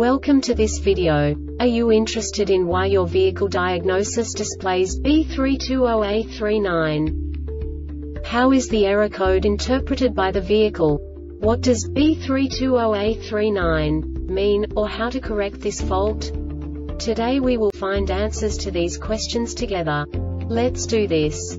Welcome to this video. Are you interested in why your vehicle diagnosis displays B320A39? How is the error code interpreted by the vehicle? What does B320A39 mean, or how to correct this fault? Today we will find answers to these questions together. Let's do this.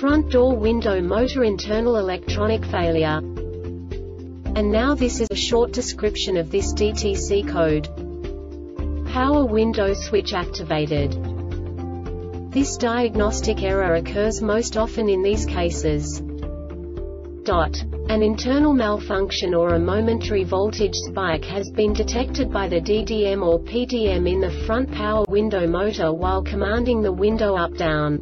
front door window motor internal electronic failure. And now this is a short description of this DTC code. Power window switch activated. This diagnostic error occurs most often in these cases. An internal malfunction or a momentary voltage spike has been detected by the DDM or PDM in the front power window motor while commanding the window up-down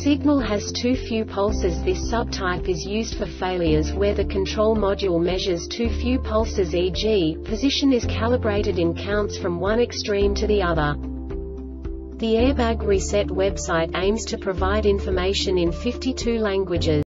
signal has too few pulses. This subtype is used for failures where the control module measures too few pulses, e.g., position is calibrated in counts from one extreme to the other. The Airbag Reset website aims to provide information in 52 languages.